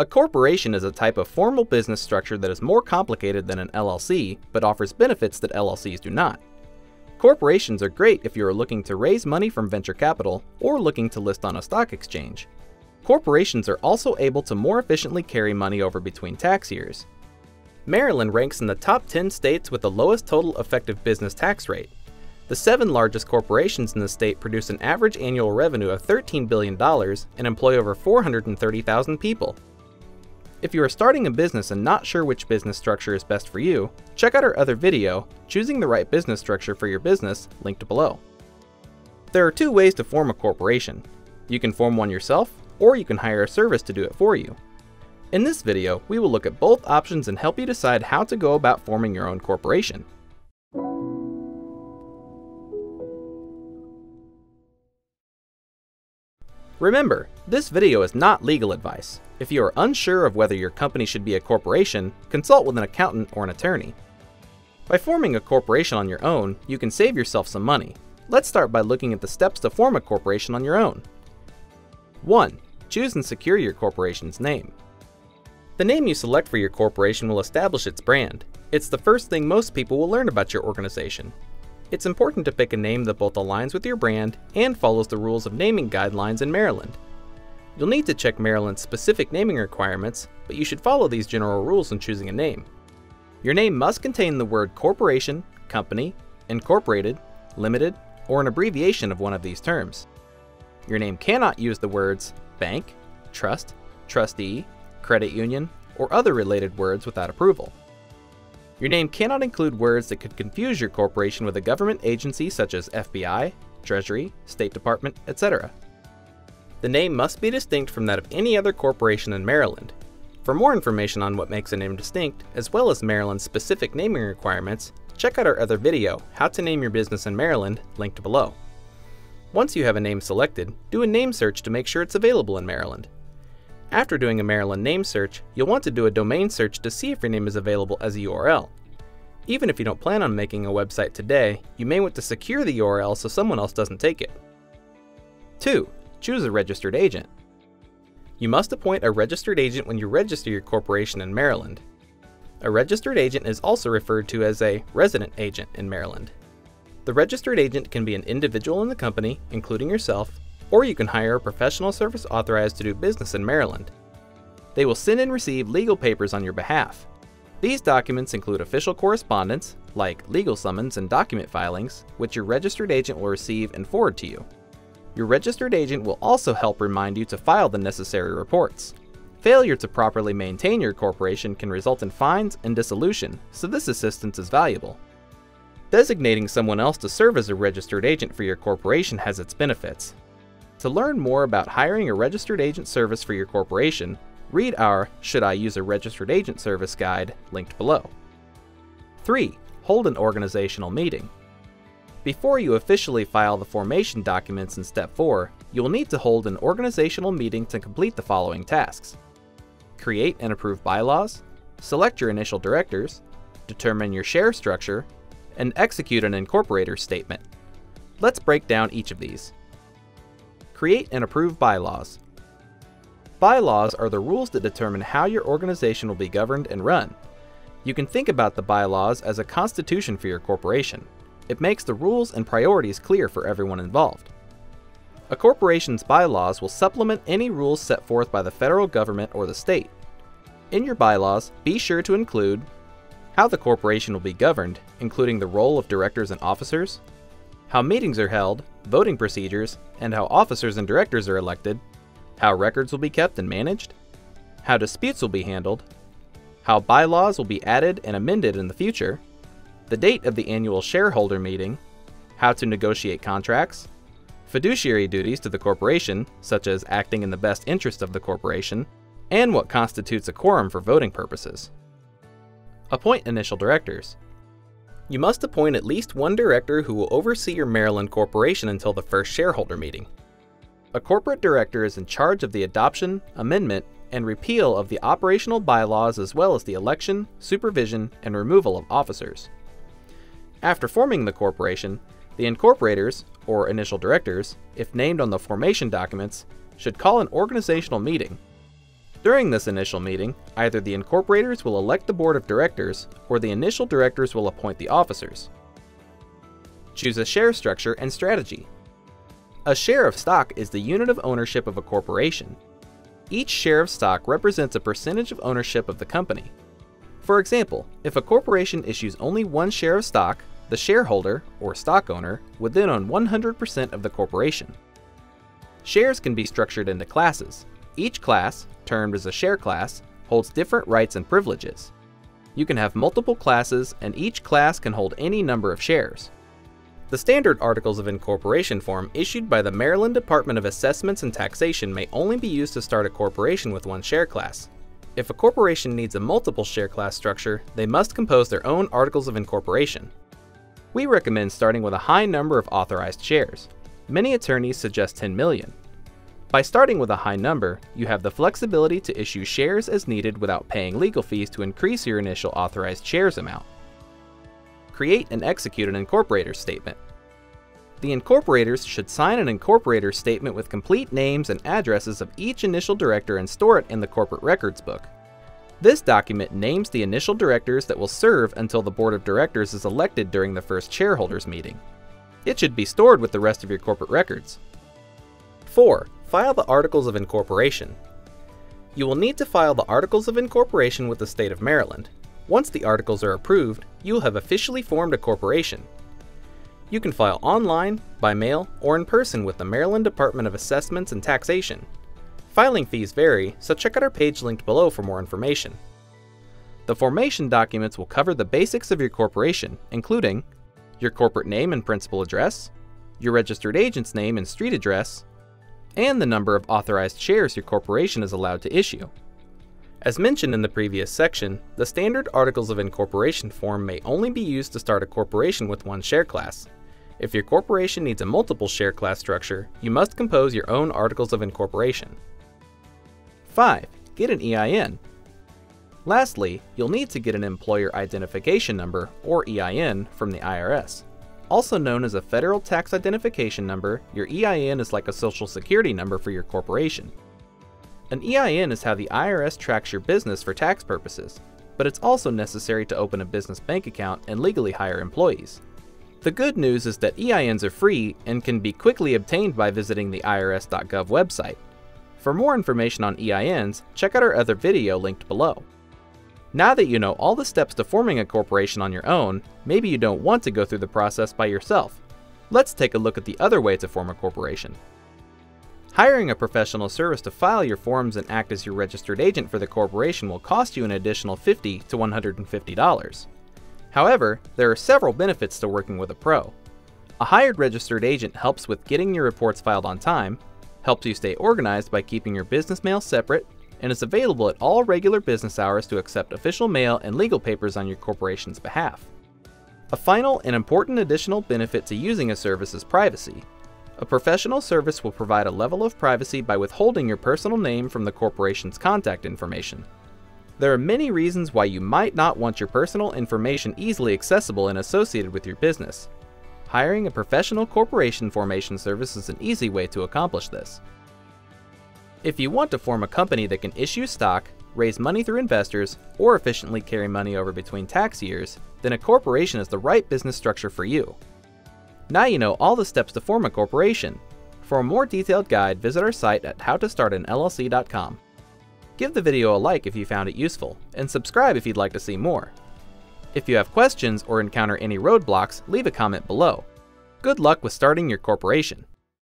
A corporation is a type of formal business structure that is more complicated than an LLC, but offers benefits that LLCs do not. Corporations are great if you are looking to raise money from venture capital or looking to list on a stock exchange. Corporations are also able to more efficiently carry money over between tax years. Maryland ranks in the top 10 states with the lowest total effective business tax rate. The 7 largest corporations in the state produce an average annual revenue of $13 billion and employ over 430,000 people. If you are starting a business and not sure which business structure is best for you, check out our other video, Choosing the Right Business Structure for Your Business, linked below. There are 2 ways to form a corporation. You can form one yourself, or you can hire a service to do it for you. In this video, we will look at both options and help you decide how to go about forming your own corporation. Remember, this video is not legal advice. If you are unsure of whether your company should be a corporation, consult with an accountant or an attorney. By forming a corporation on your own, you can save yourself some money. Let's start by looking at the steps to form a corporation on your own. 1. Choose and secure your corporation's name. The name you select for your corporation will establish its brand. It's the first thing most people will learn about your organization. It's important to pick a name that both aligns with your brand and follows the rules of naming guidelines in Maryland. You'll need to check Maryland's specific naming requirements, but you should follow these general rules in choosing a name. Your name must contain the word corporation, company, incorporated, limited, or an abbreviation of one of these terms. Your name cannot use the words bank, trust, trustee, credit union, or other related words without approval. Your name cannot include words that could confuse your corporation with a government agency such as FBI, Treasury, State Department, etc. The name must be distinct from that of any other corporation in Maryland. For more information on what makes a name distinct, as well as Maryland's specific naming requirements, check out our other video, How to Name Your Business in Maryland, linked below. Once you have a name selected, do a name search to make sure it's available in Maryland. After doing a Maryland name search, you'll want to do a domain search to see if your name is available as a URL. Even if you don't plan on making a website today, you may want to secure the URL so someone else doesn't take it. 2. Choose a registered agent. You must appoint a registered agent when you register your corporation in Maryland. A registered agent is also referred to as a resident agent in Maryland. The registered agent can be an individual in the company, including yourself, or you can hire a professional service authorized to do business in Maryland. They will send and receive legal papers on your behalf. These documents include official correspondence, like legal summons and document filings, which your registered agent will receive and forward to you. Your registered agent will also help remind you to file the necessary reports. Failure to properly maintain your corporation can result in fines and dissolution, so this assistance is valuable. Designating someone else to serve as a registered agent for your corporation has its benefits. To learn more about hiring a registered agent service for your corporation, read our Should I Use a Registered Agent Service guide linked below. 3. Hold an organizational meeting. Before you officially file the formation documents in Step 4, you'll need to hold an organizational meeting to complete the following tasks. Create and approve bylaws, select your initial directors, determine your share structure, and execute an incorporator statement. Let's break down each of these. Create and approve bylaws. Bylaws are the rules that determine how your organization will be governed and run. You can think about the bylaws as a constitution for your corporation. It makes the rules and priorities clear for everyone involved. A corporation's bylaws will supplement any rules set forth by the federal government or the state. In your bylaws, be sure to include how the corporation will be governed, including the role of directors and officers, how meetings are held, voting procedures, and how officers and directors are elected, how records will be kept and managed, how disputes will be handled, how bylaws will be added and amended in the future, the date of the annual shareholder meeting, how to negotiate contracts, fiduciary duties to the corporation, such as acting in the best interest of the corporation, and what constitutes a quorum for voting purposes. Appoint initial directors. You must appoint at least one director who will oversee your Maryland corporation until the first shareholder meeting. A corporate director is in charge of the adoption, amendment, and repeal of the operational bylaws as well as the election, supervision, and removal of officers. After forming the corporation, the incorporators, or initial directors, if named on the formation documents, should call an organizational meeting. During this initial meeting, either the incorporators will elect the board of directors, or the initial directors will appoint the officers. Choose a share structure and strategy. A share of stock is the unit of ownership of a corporation. Each share of stock represents a percentage of ownership of the company. For example, if a corporation issues only one share of stock, the shareholder, or stock owner, would then own 100% of the corporation. Shares can be structured into classes. Each class, termed as a share class, holds different rights and privileges. You can have multiple classes, and each class can hold any number of shares. The standard Articles of Incorporation form issued by the Maryland Department of Assessments and Taxation may only be used to start a corporation with one share class. If a corporation needs a multiple share class structure, they must compose their own Articles of Incorporation. We recommend starting with a high number of authorized shares. Many attorneys suggest 10 million. By starting with a high number, you have the flexibility to issue shares as needed without paying legal fees to increase your initial authorized shares amount. Create and execute an incorporator's statement. The incorporators should sign an incorporator's statement with complete names and addresses of each initial director and store it in the corporate records book. This document names the initial directors that will serve until the board of directors is elected during the first shareholders meeting. It should be stored with the rest of your corporate records. 4. File the Articles of Incorporation. You will need to file the Articles of Incorporation with the state of Maryland. Once the articles are approved, you will have officially formed a corporation. You can file online, by mail, or in person with the Maryland Department of Assessments and Taxation. Filing fees vary, so check out our page linked below for more information. The formation documents will cover the basics of your corporation, including your corporate name and principal address, your registered agent's name and street address, and the number of authorized shares your corporation is allowed to issue. As mentioned in the previous section, the standard Articles of Incorporation form may only be used to start a corporation with one share class. If your corporation needs a multiple share class structure, you must compose your own Articles of Incorporation. 5. Get an EIN. Lastly, you'll need to get an Employer Identification Number, or EIN, from the IRS. Also known as a Federal Tax Identification Number, your EIN is like a Social Security number for your corporation. An EIN is how the IRS tracks your business for tax purposes, but it's also necessary to open a business bank account and legally hire employees. The good news is that EINs are free and can be quickly obtained by visiting the irs.gov website. For more information on EINs, check out our other video linked below. Now that you know all the steps to forming a corporation on your own, maybe you don't want to go through the process by yourself. Let's take a look at the other way to form a corporation. Hiring a professional service to file your forms and act as your registered agent for the corporation will cost you an additional $50 to $150. However, there are several benefits to working with a pro. A hired registered agent helps with getting your reports filed on time, helps you stay organized by keeping your business mail separate, and is available at all regular business hours to accept official mail and legal papers on your corporation's behalf. A final and important additional benefit to using a service is privacy. A professional service will provide a level of privacy by withholding your personal name from the corporation's contact information. There are many reasons why you might not want your personal information easily accessible and associated with your business. Hiring a professional corporation formation service is an easy way to accomplish this. If you want to form a company that can issue stock, raise money through investors, or efficiently carry money over between tax years, then a corporation is the right business structure for you. Now you know all the steps to form a corporation. For a more detailed guide, visit our site at howtostartanllc.com. Give the video a like if you found it useful, and subscribe if you'd like to see more. If you have questions or encounter any roadblocks, leave a comment below. Good luck with starting your corporation.